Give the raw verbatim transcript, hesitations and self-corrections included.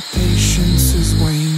my patience is waning.